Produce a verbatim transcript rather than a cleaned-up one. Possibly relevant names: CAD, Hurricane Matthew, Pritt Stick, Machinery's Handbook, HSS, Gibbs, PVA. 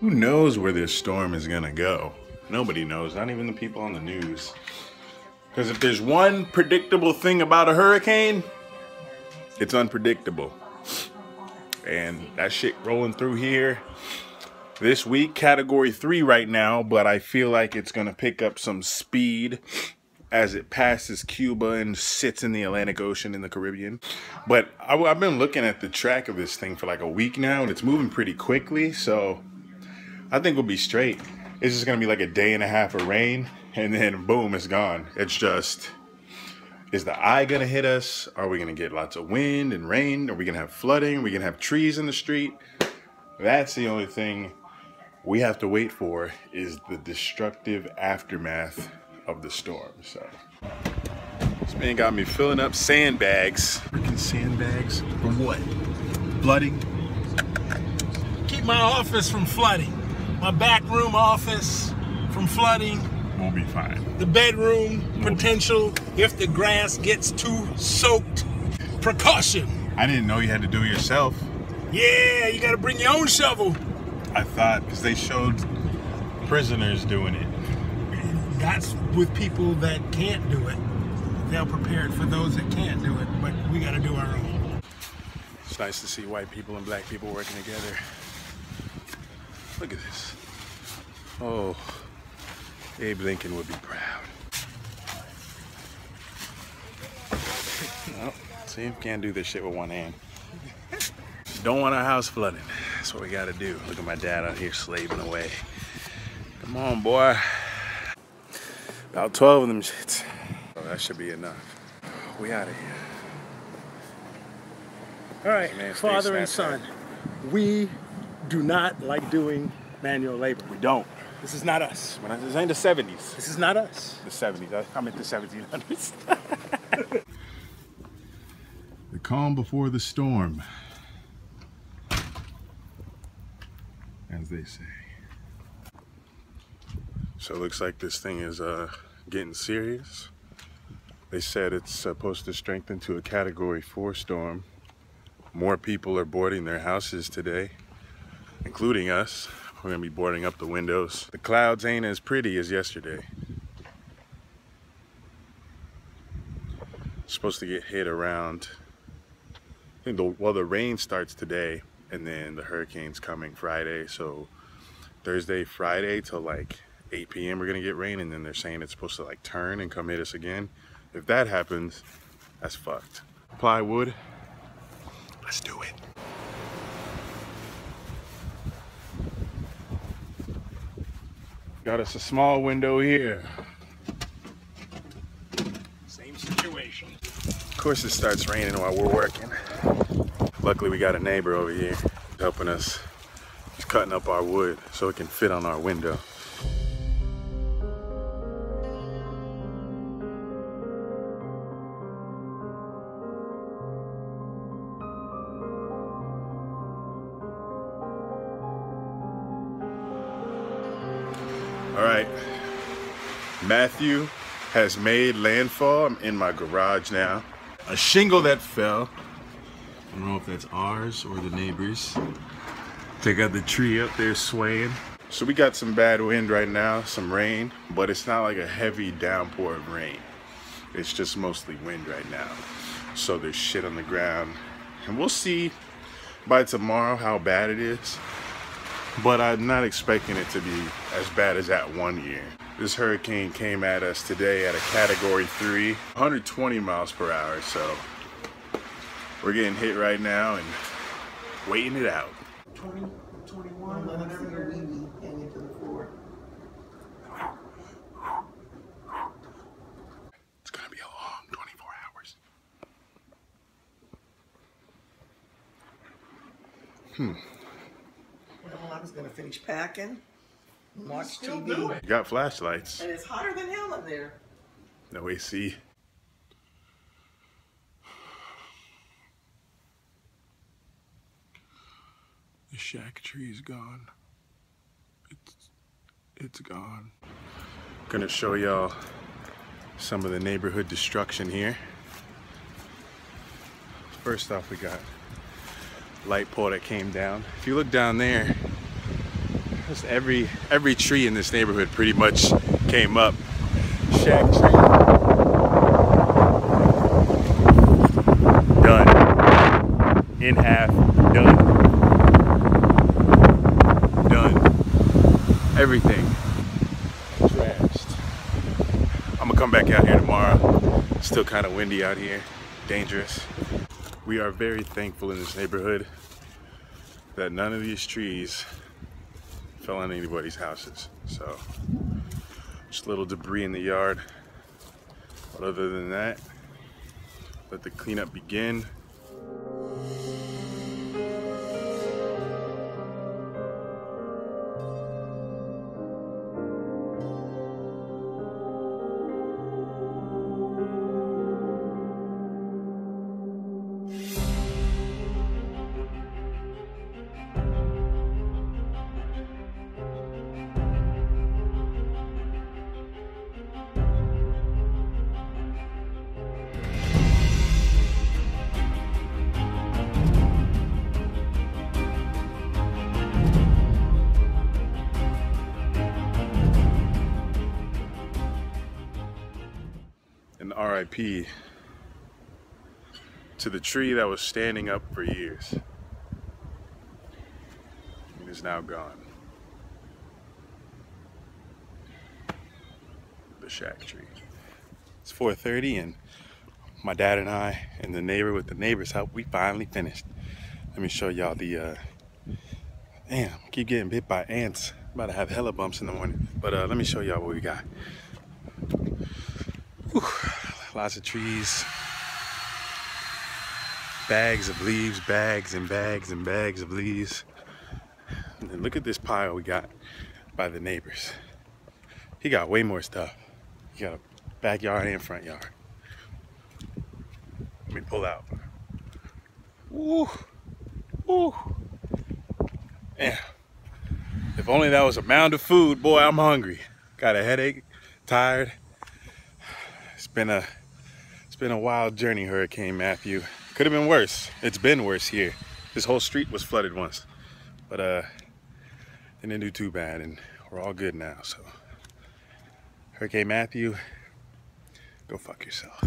Who knows where this storm is gonna go? Nobody knows, not even the people on the news. Because if there's one predictable thing about a hurricane, it's unpredictable. And that shit rolling through here this week, category three right now, but I feel like it's gonna pick up some speed as it passes Cuba and sits in the Atlantic Ocean in the Caribbean. But I, I've been looking at the track of this thing for like a week now, and it's moving pretty quickly, so I think we'll be straight. It's just gonna be like a day and a half of rain, and then boom, it's gone. It's just, is the eye gonna hit us? Are we gonna get lots of wind and rain? Are we gonna have flooding? Are we gonna have trees in the street? That's the only thing we have to wait for, is the destructive aftermath of the storm. So this man got me filling up sandbags. Freaking sandbags from what? Flooding? Keep my office from flooding. My back room office from flooding. We'll be fine. The bedroom we'll potential if the grass gets too soaked. Precaution. I didn't know you had to do it yourself. Yeah, you gotta bring your own shovel. I thought, because they showed prisoners doing it. That's with people that can't do it. They'll prepare it for those that can't do it, but we gotta do our own. It's nice to see white people and black people working together. Look at this. Oh, Abe Lincoln would be proud. Well, see, you can't do this shit with one hand. Don't want our house flooding. That's what we gotta do. Look at my dad out here slaving away. Come on, boy. About twelve of them shits. Oh, that should be enough. We out of here. All right, man, father and son, out. We do not like doing manual labor. We don't. This is not us. Not, this ain't the seventies. This is not us. The seventies. I'm at the seventeen hundreds. The calm before the storm, as they say. So it looks like this thing is uh, getting serious. They said it's supposed to strengthen to a category four storm. More people are boarding their houses today, including us. We're gonna be boarding up the windows. The clouds ain't as pretty as yesterday. It's supposed to get hit around, I think the, well, the rain starts today and then the hurricane's coming Friday. So Thursday, Friday till like eight P M we're gonna get rain, and then they're saying it's supposed to like turn and come hit us again. If that happens, that's fucked. Plywood, let's do it. Got us a small window here. Same situation. Of course it starts raining while we're working. Luckily we got a neighbor over here helping us. He's cutting up our wood so it can fit on our window. All right, Matthew has made landfall. I'm in my garage now. A shingle that fell. I don't know if that's ours or the neighbors. They got the tree up there swaying. So we got some bad wind right now, some rain, but it's not like a heavy downpour of rain. It's just mostly wind right now. So there's shit on the ground. And we'll see by tomorrow how bad it is. But I'm not expecting it to be as bad as that one year. This hurricane came at us today at a category three, one hundred twenty miles per hour. So we're getting hit right now and waiting it out. twenty, twenty-one, whatever we need, hanging to the floor. It's gonna be a long twenty-four hours. Hmm. I was gonna finish packing, watch T V. You got flashlights. And it's hotter than hell in there. No A C. The shack tree is gone. It's, it's gone. Gonna show y'all some of the neighborhood destruction here. First off, we got light pole that came down. If you look down there, Just every every tree in this neighborhood pretty much came up. Shag tree. Done. In half. Done. Done. Everything. Trashed. I'm gonna come back out here tomorrow. It's still kind of windy out here. Dangerous. We are very thankful in this neighborhood that none of these trees fell on anybody's houses. So just a little debris in the yard. But other than that, let the cleanup begin. R I P to the tree that was standing up for years. It is now gone. The shag tree. It's four thirty and my dad and I and the neighbor with the neighbor's help, we finally finished. Let me show y'all the, uh, damn, I keep getting bit by ants. I'm about to have hella bumps in the morning. But uh, let me show y'all what we got. Whew. Lots of trees, bags of leaves, bags and bags and bags of leaves. And then look at this pile we got by the neighbors. He got way more stuff. He got a backyard and front yard. Let me pull out. Woo, woo. Yeah. If only that was a mound of food, boy, I'm hungry. Got a headache, tired. Been a it's been a wild journey, Hurricane Matthew. Could have been worse. It's been worse here. This whole street was flooded once, but uh didn't do too bad and we're all good now. So Hurricane Matthew, go fuck yourself.